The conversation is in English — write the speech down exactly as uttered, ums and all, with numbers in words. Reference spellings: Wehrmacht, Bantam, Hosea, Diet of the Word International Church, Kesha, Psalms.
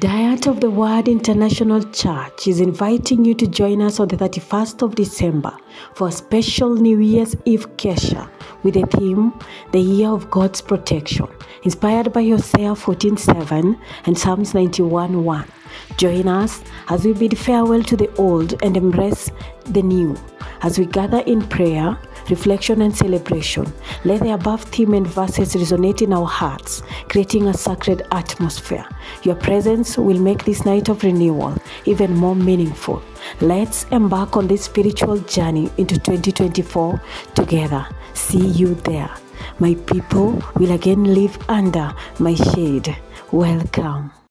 Diet of the Word International Church is inviting you to join us on the thirty-first of December for a special New Year's Eve Kesha with the theme, The Year of God's Protection, inspired by Hosea fourteen seven and Psalms ninety-one one. Join us as we bid farewell to the old and embrace the new, as we gather in prayer, reflection and celebration. Let the above theme and verses resonate in our hearts, creating a sacred atmosphere. Your presence will make this night of renewal even more meaningful. Let's embark on this spiritual journey into twenty twenty-four together. See you there. My people will again live under my shade. Welcome.